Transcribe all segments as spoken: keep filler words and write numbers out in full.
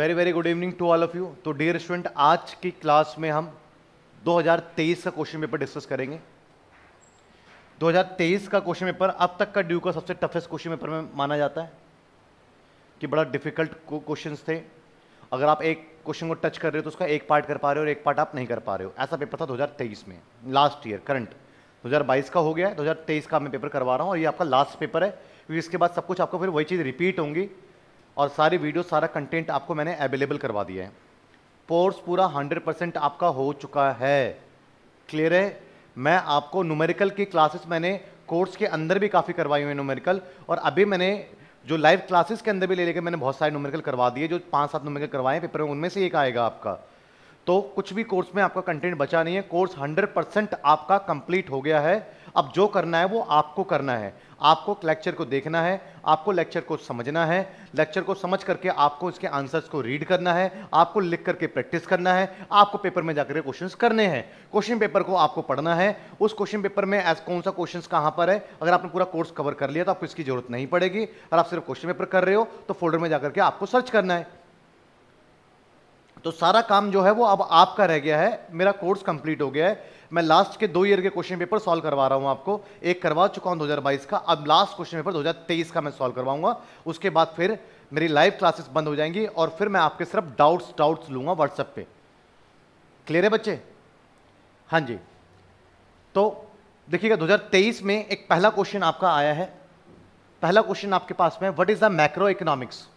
Very very good evening to all of you. तो dear student, आज की class में हम दो हज़ार तेईस का क्वेश्चन पेपर डिस्कस करेंगे। दो हज़ार तेईस का क्वेश्चन पेपर अब तक का ड्यू का सबसे टफेस्ट क्वेश्चन पेपर में माना जाता है कि बड़ा डिफिकल्ट क्वेश्चंस थे। अगर आप एक क्वेश्चन को टच कर रहे हो तो उसका एक पार्ट कर पा रहे हो और एक पार्ट आप नहीं कर पा रहे हो। ऐसा पेपर था दो हज़ार तेईस में, लास्ट ईयर। करंट दो हज़ार बाईस का हो गया है, दो हज़ार तेईस का मैं पेपर करवा रहा हूँ और ये आपका लास्ट पेपर है, क्योंकि इसके बाद सब कुछ आपको फिर वही चीज़ रिपीट होंगी और सारी वीडियो सारा कंटेंट आपको मैंने अवेलेबल करवा दिया है। कोर्स पूरा हंड्रेड परसेंट आपका हो चुका है, क्लियर है। मैं आपको न्यूमेरिकल की क्लासेस मैंने कोर्स के अंदर भी काफ़ी करवाई हुई है न्यूमेरिकल, और अभी मैंने जो लाइव क्लासेस के अंदर भी ले लेकर मैंने बहुत सारे न्यूमेरिकल करवा दिए। जो पाँच सात न्यूमेरिकल करवाए हैं पेपर में, उनमें से एक आएगा आपका। तो कुछ भी कोर्स में आपका कंटेंट बचा नहीं है, कोर्स हंड्रेड परसेंट आपका कंप्लीट हो गया है। अब जो करना है वो आपको करना है। आपको लेक्चर को देखना है, आपको लेक्चर को समझना है, लेक्चर को समझ करके आपको इसके आंसर्स को रीड करना है, आपको लिख करके प्रैक्टिस करना है, आपको पेपर में जाकर के क्वेश्चंस करने हैं। क्वेश्चन पेपर को आपको पढ़ना है। उस क्वेश्चन पेपर में एज कौन सा क्वेश्चंस कहाँ पर है, अगर आपने पूरा कोर्स कवर कर लिया तो आपको इसकी जरूरत नहीं पड़ेगी। अगर आप सिर्फ क्वेश्चन पेपर कर रहे हो तो फोल्डर में जाकर के आपको सर्च करना है। तो सारा काम जो है वो अब आपका रह गया है। मेरा कोर्स कंप्लीट हो गया है। मैं लास्ट के दो ईयर के क्वेश्चन पेपर सॉल्व करवा रहा हूँ आपको। एक करवा चुका हूँ दो हज़ार बाईस का, अब लास्ट क्वेश्चन पेपर दो हज़ार तेईस का मैं सॉल्व करवाऊंगा। उसके बाद फिर मेरी लाइव क्लासेस बंद हो जाएंगी और फिर मैं आपके सिर्फ डाउट्स डाउट्स लूँगा व्हाट्सएप पे। क्लियर है बच्चे? हाँ जी। तो देखिएगा, दो हज़ार तेईस में एक पहला क्वेश्चन आपका आया है। पहला क्वेश्चन आपके पास में, what is the macro economics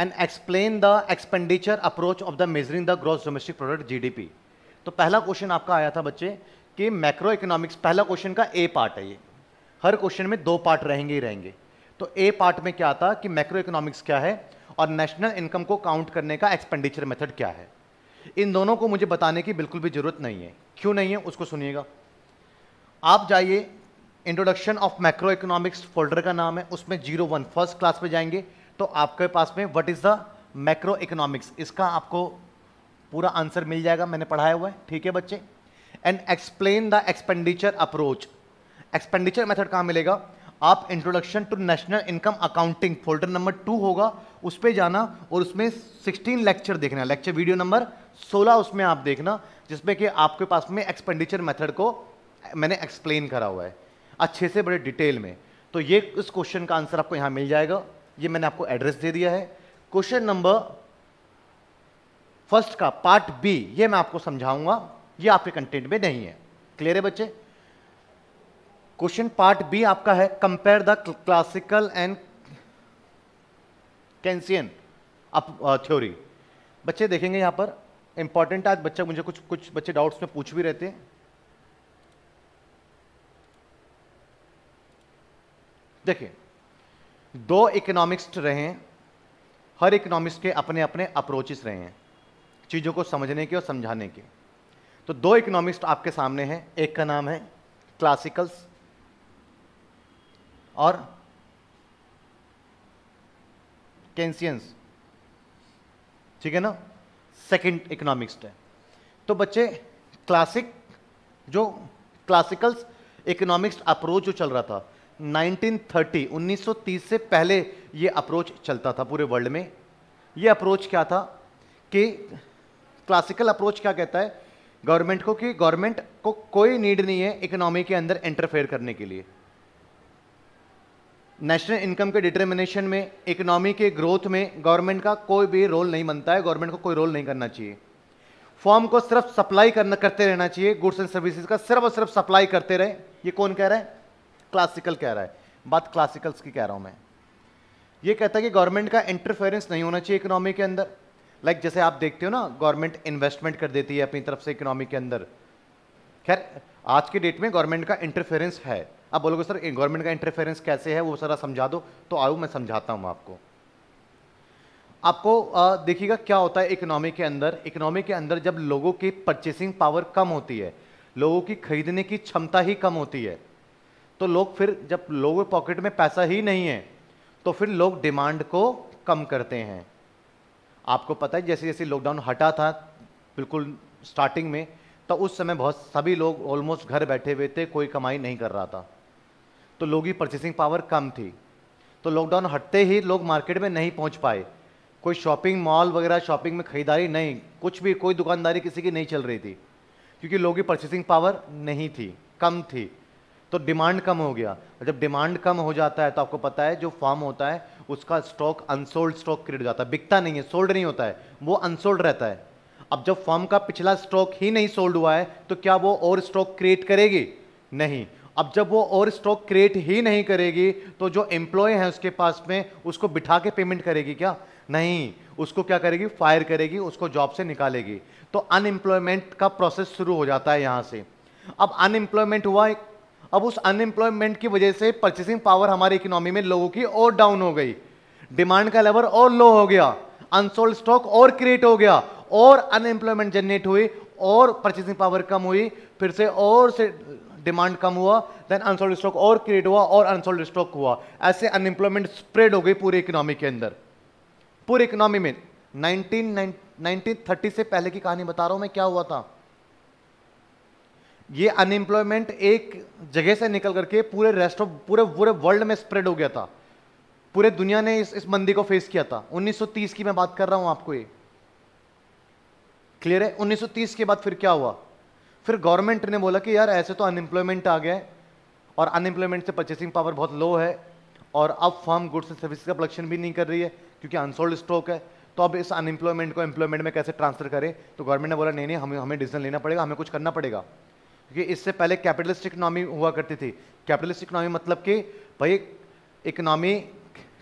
and explain the expenditure approach of the measuring the gross domestic product GDP. तो पहला क्वेश्चन आपका आया था बच्चे कि मैक्रो इकोनॉमिक्स, पहला क्वेश्चन का ए पार्ट है। ये हर क्वेश्चन में दो पार्ट रहेंगे ही रहेंगे। तो ए पार्ट में क्या था कि मैक्रो इकोनॉमिक्स क्या है और नेशनल इनकम को काउंट करने का एक्सपेंडिचर मेथड क्या है। इन दोनों को मुझे बताने की बिल्कुल भी जरूरत नहीं है। क्यों नहीं है उसको सुनिएगा। आप जाइए, introduction of macro economics folder का नाम है, उसमें जीरो वन फर्स्ट क्लास में जाएंगे तो आपके पास में what is the macro economics, इसका आपको पूरा आंसर मिल जाएगा, मैंने पढ़ाया हुआ है। ठीक है बच्चे। And explain the expenditure approach, expenditure method कहाँ मिलेगा? आप introduction to national income accounting folder number two होगा, उस पर जाना और उसमें सोलह लेक्चर देखना, लेक्चर वीडियो नंबर सोलह उसमें आप देखना, जिसमें कि आपके पास में एक्सपेंडिचर मेथड को मैंने एक्सप्लेन करा हुआ है अच्छे से बड़े डिटेल में। तो ये इस क्वेश्चन का आंसर आपको यहाँ मिल जाएगा। ये मैंने आपको एड्रेस दे दिया है। क्वेश्चन नंबर फर्स्ट का पार्ट बी ये मैं आपको समझाऊंगा, ये आपके कंटेंट में नहीं है। क्लियर है बच्चे? क्वेश्चन पार्ट बी आपका है, compare the classical and Keynesian theory. बच्चे देखेंगे यहाँ पर इंपॉर्टेंट, आज बच्चा मुझे कुछ कुछ बच्चे डाउट्स में पूछ भी रहते हैं। देखिए, दो इकोनॉमिस्ट रहे हैं, हर इकोनॉमिस्ट के अपने अपने अप्रोचेस रहे हैं चीज़ों को समझने के और समझाने के। तो दो इकोनॉमिस्ट आपके सामने हैं, एक का नाम है क्लासिकल्स और केन्सियंस, ठीक है ना, सेकंड इकोनॉमिस्ट है। तो बच्चे क्लासिक जो क्लासिकल्स इकोनॉमिक्स अप्रोच जो चल रहा था नाइनटीन थर्टी से पहले ये अप्रोच चलता था पूरे वर्ल्ड में। ये अप्रोच क्या था कि क्लासिकल अप्रोच क्या कहता है गवर्नमेंट को कि गवर्नमेंट को कोई नीड नहीं है इकोनॉमी के अंदर इंटरफेयर करने के लिए। नेशनल इनकम के डिटर्मिनेशन में, इकोनॉमी के ग्रोथ में गवर्नमेंट का कोई भी रोल नहीं बनता है, गवर्नमेंट को कोई रोल नहीं करना चाहिए। फॉर्म को सिर्फ सप्लाई करना करते रहना चाहिए, गुड्स एंड सर्विसेज का सिर्फ और सिर्फ सप्लाई करते रहे। ये कौन कह रहा है? क्लासिकल कह रहा है। बात क्लासिकल्स की कह रहा हूँ मैं। ये कहता है कि गवर्नमेंट का इंटरफेरेंस नहीं होना चाहिए इकोनॉमी के अंदर। लाइक like जैसे आप देखते हो ना, गवर्नमेंट इन्वेस्टमेंट कर देती है अपनी तरफ से इकोनॉमी के अंदर। खैर आज के डेट में गवर्नमेंट का इंटरफेरेंस है। आप बोलोगे सर गवर्नमेंट का इंटरफेरेंस कैसे है, वो सारा समझा दो। तो आओ मैं समझाता हूँ आपको। आपको देखिएगा क्या होता है इकोनॉमी के अंदर। इकोनॉमी के अंदर जब लोगों की परचेसिंग पावर कम होती है, लोगों की खरीदने की क्षमता ही कम होती है, तो लोग फिर जब लोगों के पॉकेट में पैसा ही नहीं है तो फिर लोग डिमांड को कम करते हैं। आपको पता है जैसे जैसे लॉकडाउन हटा था बिल्कुल स्टार्टिंग में, तो उस समय बहुत सभी लोग ऑलमोस्ट घर बैठे हुए थे, कोई कमाई नहीं कर रहा था, तो लोगों की परचेसिंग पावर कम थी। तो लॉकडाउन हटते ही लोग मार्केट में नहीं पहुंच पाए, कोई शॉपिंग मॉल वगैरह शॉपिंग में ख़रीदारी नहीं, कुछ भी कोई दुकानदारी किसी की नहीं चल रही थी क्योंकि लोगों की परचेसिंग पावर नहीं थी, कम थी, तो डिमांड कम हो गया। जब डिमांड कम हो जाता है तो आपको पता है जो फार्म होता है उसका स्टॉक अनसोल्ड स्टॉक क्रिएट हो जाता है, बिकता नहीं है, सोल्ड नहीं होता है, वो अनसोल्ड रहता है। अब जब फर्म का पिछला स्टॉक ही नहीं सोल्ड हुआ है तो क्या वो और स्टॉक क्रिएट करेगी? नहीं। अब जब वो और स्टॉक क्रिएट ही नहीं करेगी तो जो एम्प्लॉय है उसके पास में उसको बिठा के पेमेंट करेगी क्या? नहीं, उसको क्या करेगी? फायर करेगी, उसको जॉब से निकालेगी। तो अनएम्प्लॉयमेंट का प्रोसेस शुरू हो जाता है यहाँ से। अब अनएम्प्लॉयमेंट हुआ, अब उस अनएम्प्लॉयमेंट की वजह से परचेसिंग पावर हमारी इकोनॉमी में लोगों की और डाउन हो गई, डिमांड का लेवल और लो हो गया, अनसोल्ड स्टॉक और क्रिएट हो गया और अनएम्प्लॉयमेंट जनरेट हुई और परचेसिंग पावर कम हुई, फिर से और से डिमांड कम हुआ, देन अनसोल्ड स्टॉक और क्रिएट हुआ और अनसोल्ड स्टॉक हुआ। ऐसे अनएम्प्लॉयमेंट स्प्रेड हो गई पूरी इकोनॉमी के अंदर, पूरी इकोनॉमी में। नाइनटीन थर्टी से पहले की कहानी बता रहा हूं मैं, क्या हुआ था। ये अनएम्प्लॉयमेंट एक जगह से निकल करके पूरे रेस्ट ऑफ पूरे पूरे वर्ल्ड में स्प्रेड हो गया था, पूरे दुनिया ने इस इस मंदी को फेस किया था। उन्नीस सौ तीस की मैं बात कर रहा हूं आपको, ये क्लियर है। उन्नीस सौ तीस के बाद फिर क्या हुआ? फिर गवर्नमेंट ने बोला कि यार ऐसे तो अनएम्प्लॉयमेंट आ गया है और अनएम्प्लॉयमेंट से परचेसिंग पावर बहुत लो है और अब फर्म गुड्स एंड सर्विस का प्रोडक्शन भी नहीं कर रही है क्योंकि अनसोल्ड स्टॉक है, तो अब इस अनएम्प्लॉयमेंट को एम्प्लॉयमेंट में कैसे ट्रांसफर करें? तो गवर्नमेंट ने बोला नहीं नहीं, हमें हमें डिसीजन लेना पड़ेगा, हमें कुछ करना पड़ेगा। क्योंकि इससे पहले कैपिटलिस्ट इकोनॉमी हुआ करती थी। कैपिटलिस्ट इकोनॉमी मतलब कि भाई इकोनॉमी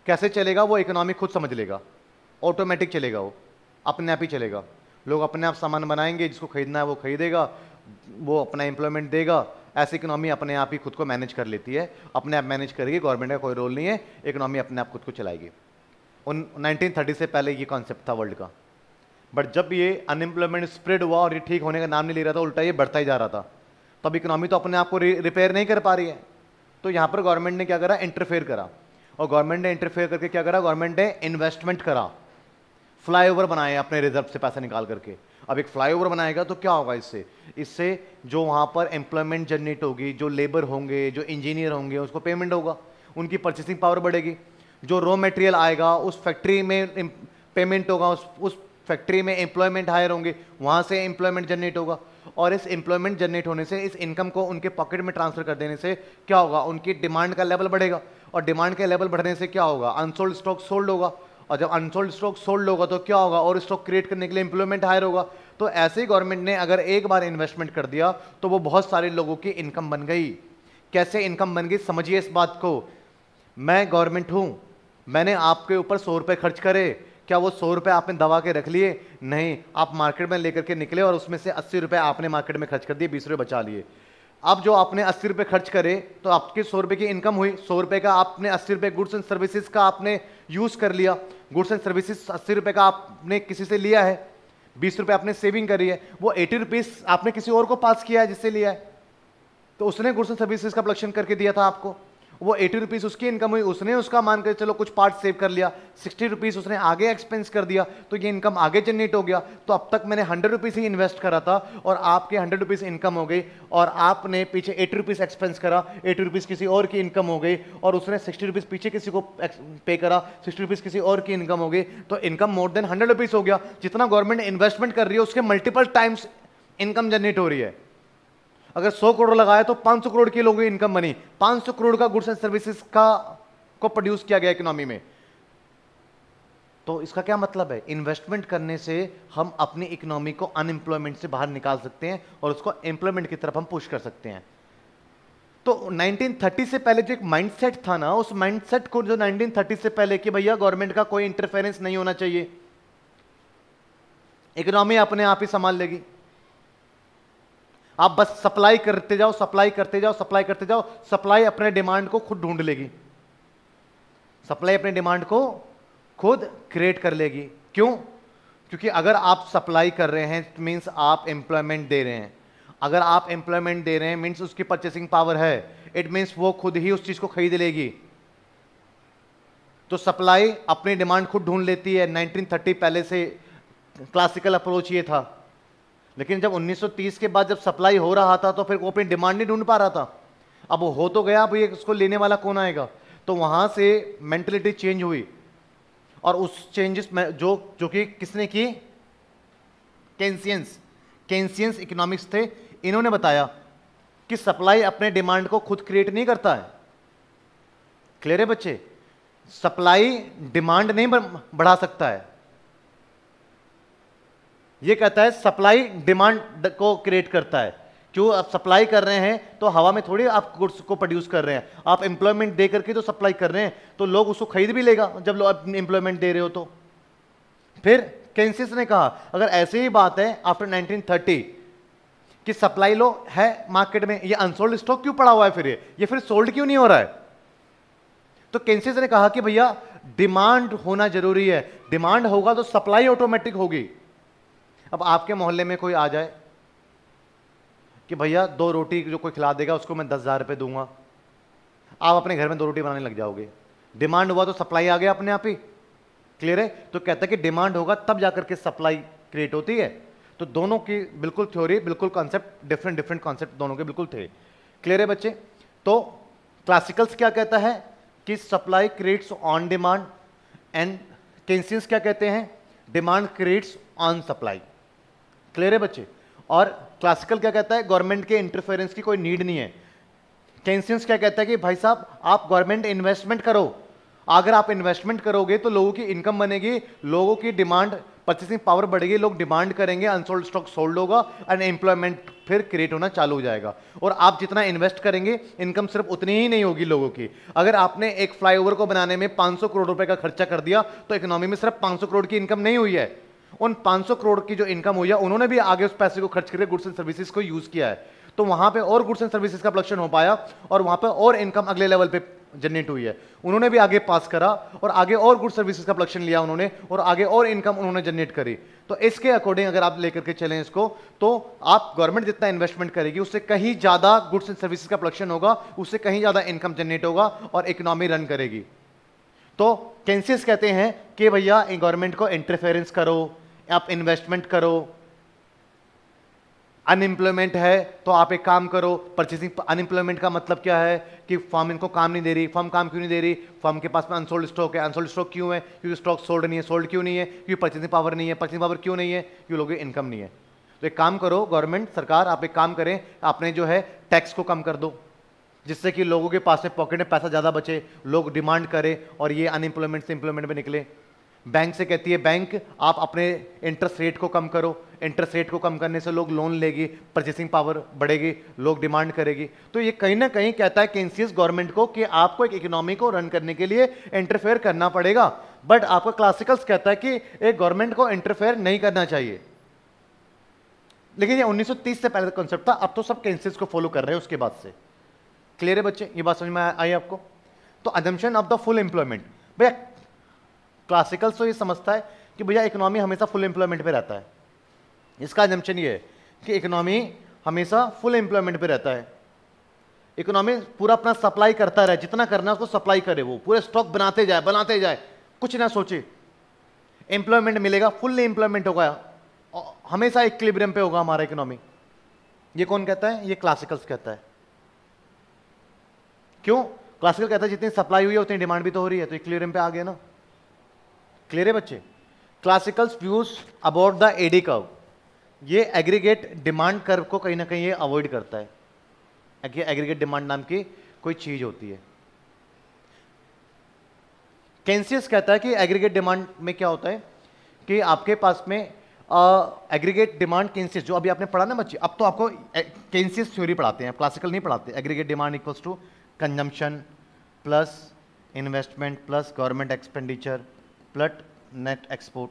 कैसे चलेगा वो इकोनॉमी खुद समझ लेगा, ऑटोमेटिक चलेगा, वो अपने आप ही चलेगा, लोग अपने आप सामान बनाएंगे, जिसको खरीदना है वो खरीदेगा, वो अपना एम्प्लॉयमेंट देगा। ऐसी इकोनॉमी अपने आप ही खुद को मैनेज कर लेती है, अपने आप मैनेज करेगी, गवर्नमेंट का कोई रोल नहीं है, इकोनॉमी अपने आप खुद को चलाएगी। उन नाइनटीन थर्टी से पहले ये कॉन्सेप्ट था वर्ल्ड का। बट जब ये अनएम्प्लॉयमेंट स्प्रेड हुआ और ये ठीक होने का नाम नहीं ले रहा था, उल्टा ये बढ़ता ही जा रहा था, तब इकोनॉमी तो अपने आप को रिपेयर नहीं कर पा रही है। तो यहाँ पर गवर्नमेंट ने क्या करा? इंटरफेयर करा। और गवर्नमेंट ने इंटरफेयर करके क्या करा? गवर्नमेंट ने इन्वेस्टमेंट करा, फ्लाईओवर बनाए अपने रिजर्व से पैसा निकाल करके। अब एक फ्लाईओवर बनाएगा तो क्या होगा इससे? इससे जो वहाँ पर एम्प्लॉयमेंट जनरेट होगी, जो लेबर होंगे, जो इंजीनियर होंगे, उसको पेमेंट होगा, उनकी परचेसिंग पावर बढ़ेगी, जो रॉ मटेरियल आएगा उस फैक्ट्री में पेमेंट होगा, उस उस फैक्ट्री में एम्प्लॉयमेंट हायर होंगे, वहाँ से एम्प्लॉयमेंट जनरेट होगा। और इस एम्प्लॉयमेंट जनरेट होने से, इस इनकम को उनके पॉकेट में ट्रांसफर कर देने से क्या होगा? उनकी डिमांड का लेवल बढ़ेगा और डिमांड का लेवल बढ़ने से क्या होगा? अनसोल्ड स्टॉक सोल्ड होगा और जब अनसोल्ड स्टॉक सोल्ड होगा तो क्या होगा? और स्टॉक क्रिएट करने के लिए एम्प्लॉयमेंट हायर होगा। तो ऐसे ही गवर्नमेंट ने अगर एक बार इन्वेस्टमेंट कर दिया तो वो बहुत सारे लोगों की इनकम बन गई। कैसे इनकम बन गई समझिए इस बात को। मैं गवर्नमेंट हूँ, मैंने आपके ऊपर सौ रुपये खर्च करे, क्या वो सौ रुपये आपने दबा के रख लिए? नहीं, आप मार्केट में लेकर के निकले और उसमें से अस्सी रुपये आपने मार्केट में खर्च कर दिए, बीस रुपये बचा लिए। अब जो आपने अस्सी रुपये खर्च करे तो आपके सौ रुपये की इनकम हुई, सौ रुपये का आपने अस्सी रुपये गुड्स एंड सर्विसेज का आपने यूज़ कर लिया, गुड्स एंड सर्विसेज अस्सी रुपये का आपने किसी से लिया है, बीस रुपये आपने सेविंग करी है, वो एटी रुपीज़ आपने किसी और को पास किया है जिससे लिया है, तो उसने गुड्स एंड सर्विसेज का प्रोडक्शन करके दिया था आपको, वो एटी रुपीज़ उसकी इनकम हुई, उसने उसका मान कर चलो कुछ पार्ट सेव कर लिया, सिक्सटी रुपीज़ उसने आगे एक्सपेंस कर दिया, तो ये इनकम आगे जनरेट हो गया। तो अब तक मैंने हंड्रेड रुपीज़ ही इन्वेस्ट करा था और आपके हंड्रेड रुपीज़ इनकम हो गई और आपने पीछे एटी रुपीज़ एक्सपेंस करा, एटी रुपीज़ किसी और की इनकम हो गई और उसने सिक्सटी रुपीज़ पीछे किसी को पे करा, सिक्सटी रुपीज़ किसी और की इनकम हो गई, तो income more than hundred rupees हो गया। जितना गवर्नमेंट इन्वेस्टमेंट कर रही है उसके मल्टीपल टाइम्स इनकम जनरेट हो रही है। अगर सौ करोड़ लगाए तो पाँच सौ करोड़ के लोगों की इनकम बनी, पाँच सौ करोड़ का गुड्स एंड सर्विसेज का को प्रोड्यूस किया गया इकोनॉमी में। तो इसका क्या मतलब है? इन्वेस्टमेंट करने से हम अपनी इकोनॉमी को अनएम्प्लॉयमेंट से बाहर निकाल सकते हैं और उसको एम्प्लॉयमेंट की तरफ हम पुश कर सकते हैं। तो नाइनटीन थर्टी से पहले जो एक माइंडसेट था ना, उस माइंडसेट को जो नाइनटीन थर्टी से पहले कि भैया गवर्नमेंट का कोई इंटरफेरेंस नहीं होना चाहिए, इकोनॉमी अपने आप ही संभाल लेगी, आप बस सप्लाई करते जाओ, सप्लाई करते जाओ, सप्लाई करते जाओ, सप्लाई अपने डिमांड को खुद ढूंढ लेगी, सप्लाई अपने डिमांड को खुद क्रिएट कर लेगी। क्यों? क्योंकि अगर आप सप्लाई कर रहे हैं मीन्स आप एम्प्लॉयमेंट दे रहे हैं, अगर आप एम्प्लॉयमेंट दे रहे हैं मीन्स उसकी परचेसिंग पावर है, इट मीन्स वो खुद ही उस चीज़ को खरीद लेगी। तो सप्लाई अपनी डिमांड खुद ढूंढ लेती है। नाइनटीन थर्टी पहले से क्लासिकल अप्रोच ये था, लेकिन जब उन्नीस सौ तीस के बाद जब सप्लाई हो रहा था तो फिर वो अपनी डिमांड नहीं ढूंढ पा रहा था। अब वो हो तो गया, अब ये उसको लेने वाला कौन आएगा? तो वहाँ से मेंटलिटी चेंज हुई और उस चेंजेस में जो जो कि किसने किए, केन्सियंस, केन्सियंस इकोनॉमिक्स थे, इन्होंने बताया कि सप्लाई अपने डिमांड को खुद क्रिएट नहीं करता है। क्लियर है बच्चे? सप्लाई डिमांड नहीं बढ़ा सकता है, ये कहता है सप्लाई डिमांड को क्रिएट करता है। क्यों? आप सप्लाई कर रहे हैं तो हवा में थोड़ी आप गुड्स को प्रोड्यूस कर रहे हैं, आप एम्प्लॉयमेंट दे करके तो सप्लाई कर रहे हैं, तो लोग उसको खरीद भी लेगा जब आप एम्प्लॉयमेंट दे रहे हो। तो फिर केन्सियस ने कहा अगर ऐसी ही बात है आफ्टर नाइनटीन थर्टी कि सप्लाई लो है मार्केट में, ये अनसोल्ड स्टॉक क्यों पड़ा हुआ है, फिर ये ये फिर सोल्ड क्यों नहीं हो रहा है? तो केन्सियस ने कहा कि भैया डिमांड होना जरूरी है, डिमांड होगा तो सप्लाई ऑटोमेटिक होगी। अब आपके मोहल्ले में कोई आ जाए कि भैया दो रोटी जो कोई खिला देगा उसको मैं दस हज़ार रुपये दूंगा, आप अपने घर में दो रोटी बनाने लग जाओगे। डिमांड हुआ तो सप्लाई आ गया अपने आप ही। क्लियर है? तो कहता है कि डिमांड होगा तब जाकर के सप्लाई क्रिएट होती है। तो दोनों की बिल्कुल थ्योरी, बिल्कुल कॉन्सेप्ट डिफरेंट, डिफरेंट कॉन्सेप्ट दोनों के बिल्कुल थे। क्लियर है बच्चे? तो क्लासिकल्स क्या कहता है कि supply creates on demand, and Keynesians क्या कहते हैं, demand creates on supply. Clear है बच्चे? और क्लासिकल क्या कहता है, गवर्नमेंट के इंटरफेरेंस की कोई नीड नहीं है। केन्सियंस क्या कहता है कि भाई साहब आप गवर्नमेंट इन्वेस्टमेंट करो, अगर आप इन्वेस्टमेंट करोगे तो लोगों की इनकम बनेगी, लोगों की डिमांड परचेसिंग पावर बढ़ेगी, लोग डिमांड करेंगे, अनसोल्ड स्टॉक सोल्ड होगा, अनएम्प्लॉयमेंट फिर क्रिएट होना चालू हो जाएगा। और आप जितना इन्वेस्ट करेंगे इनकम सिर्फ उतनी ही नहीं होगी लोगों की। अगर आपने एक फ्लाईओवर को बनाने में पाँच सौ करोड़ रुपए का खर्चा कर दिया तो इकोनॉमी में सिर्फ पाँच सौ करोड़ की इनकम नहीं हुई है, उन पाँच सौ करोड़ की जो इनकम हुई है उन्होंने भी आगे उस पैसे को खर्च करके गुड्स एंड सर्विसेज को यूज़ किया है, तो वहाँ पे और गुड्स एंड सर्विसेज का प्रोडक्शन हो पाया और वहाँ पे और इनकम अगले लेवल पे जनरेट हुई है। उन्होंने भी आगे पास करा और आगे और गुड्स सर्विसेज का प्रोडक्शन लिया उन्होंने और आगे और इनकम उन्होंने जनरेट करी। तो इसके अकॉर्डिंग अगर आप लेकर के चलें इसको, तो आप गवर्नमेंट जितना इन्वेस्टमेंट करेगी उससे कहीं ज़्यादा गुड्स एंड सर्विसेज का प्रोडक्शन होगा, उससे कहीं ज़्यादा इनकम जनरेट होगा और इकोनॉमी रन करेगी। तो केन्सियस कहते हैं कि भैया गवर्नमेंट को इंटरफेरेंस करो, आप इन्वेस्टमेंट करो, अनएम्प्लॉयमेंट है तो आप एक काम करो परचेसिंग। अनएम्प्लॉयमेंट का मतलब क्या है कि फर्म इनको काम नहीं दे रही। फर्म काम क्यों नहीं दे रही? फर्म के पास में अनसोल्ड स्टॉक है। अनसोल्ड स्टॉक क्यों है? क्योंकि स्टॉक सोल्ड नहीं है। सोल्ड क्यों नहीं है? क्योंकि परचेसिंग पावर नहीं है। परचेसिंग पावर क्यों नहीं है? क्योंकि लोगों की इनकम नहीं है। तो एक काम करो गवर्नमेंट, सरकार, आप एक काम करें, आपने जो है टैक्स को कम कर दो जिससे कि लोगों के पास में पॉकेट में पैसा ज़्यादा बचे, लोग डिमांड करें और ये अनएम्प्लॉयमेंट से एम्प्लॉयमेंट में निकले। बैंक से कहती है बैंक आप अपने इंटरेस्ट रेट को कम करो, इंटरेस्ट रेट को कम करने से लोग लोन लेगी, परचेसिंग पावर बढ़ेगी, लोग डिमांड करेगी। तो ये कहीं ना कहीं कहता है केन्सियस गवर्नमेंट को कि आपको एक इकोनॉमी को रन करने के लिए इंटरफेयर करना पड़ेगा, बट आपका क्लासिकल्स कहता है कि एक गवर्नमेंट को इंटरफेयर नहीं करना चाहिए। लेकिन ये उन्नीस सौ तीस से पहले का कॉन्सेप्ट था, अब तो सब केन्सियस को फॉलो कर रहे हैं उसके बाद से। क्लियर है बच्चे? ये बात समझ में आई आपको? तो assumption of the full employment, भैया क्लासिकल तो ये समझता है कि भैया इकोनॉमी हमेशा फुल एम्प्लॉयमेंट पे रहता है। इसका अजम्पशन ये है कि इकोनॉमी हमेशा फुल एम्प्लॉयमेंट पे रहता है, इकोनॉमी पूरा अपना सप्लाई करता रहे, जितना करना उसको सप्लाई करे, वो पूरे स्टॉक बनाते जाए बनाते जाए, कुछ ना सोचे। एम्प्लॉयमेंट मिलेगा, फुल एम्प्लॉयमेंट होगा, हमेशा इक्विलिब्रियम पे होगा हमारा इकोनॉमी। ये कौन कहता है? ये क्लासिकल्स कहता है। क्यों? क्लासिकल कहता है जितनी सप्लाई हुई है उतनी डिमांड भी तो हो रही है, तो इक्विलिब्रियम पे आ गया ना। क्लियर है बच्चे? Classicals views about the AD curve, ये एग्रीगेट डिमांड कर्व को कहीं ना कहीं ये अवॉइड करता है। एग्रीगेट डिमांड नाम की कोई चीज होती है। केन्सियस कहता है कि एग्रीगेट डिमांड में क्या होता है कि आपके पास में एग्रीगेट डिमांड, केन्सियस जो अभी आपने पढ़ा ना बच्चे, अब तो आपको केन्सियस थ्योरी पढ़ाते हैं, क्लासिकल नहीं पढ़ाते। Aggregate demand equals to consumption plus investment plus government expenditure plus net export,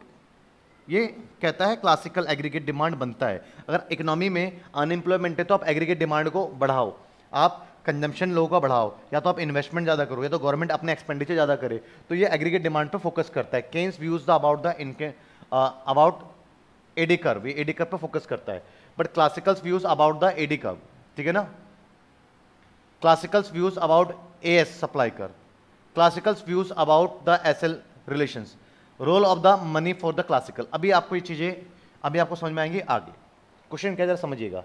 ये कहता है क्लासिकल एग्रीगेट डिमांड बनता है। अगर इकोनॉमी में अनएम्प्लॉयमेंट है तो आप एग्रीगेट डिमांड को बढ़ाओ, आप कंजम्पशन लोगों का बढ़ाओ, या तो आप इन्वेस्टमेंट ज़्यादा करो या तो गवर्नमेंट अपने एक्सपेंडिचर ज़्यादा करे, तो ये एग्रीगेट डिमांड पर फोकस करता है। Keynes views the about the इनके अबाउट एडी कर्व, ये एडी कर्व पर फोकस करता है, but classicals views about the AD curve, ठीक है ना। Classicals views about A S supply curve, classicals views about the S L relations, role of the money for the classical. अभी आपको ये चीज़ें अभी आपको समझ में आएंगी। आगे क्वेश्चन क्या, जरा समझिएगा।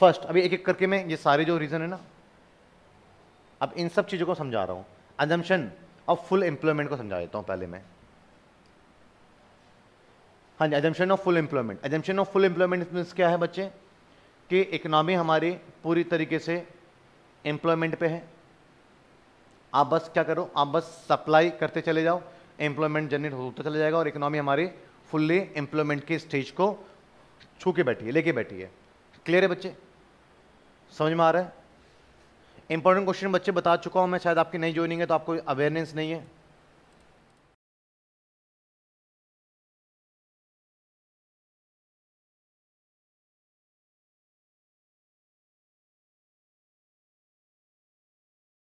फर्स्ट अभी एक एक करके मैं ये सारे जो रीज़न है ना, अब इन सब चीज़ों को समझा रहा हूँ। अजम्पशन ऑफ फुल एम्प्लॉयमेंट को समझा देता हूँ पहले मैं। हाँ जी, assumption of full employment. Assumption of full employment means क्या है बच्चे कि इकोनॉमी हमारी पूरी तरीके से एम्प्लॉयमेंट पे है। आप बस क्या करो, आप बस सप्लाई करते चले जाओ, एम्प्लॉयमेंट जनरेट होता चला जाएगा और इकोनॉमी हमारी फुल्ली एम्प्लॉयमेंट के स्टेज को छू के बैठी है, लेके बैठी है। क्लियर है बच्चे, समझ में आ रहा है? इंपॉर्टेंट क्वेश्चन बच्चे बता चुका हूँ मैं, शायद आपकी नई ज्वाइनिंग है तो आपको अवेयरनेस नहीं है।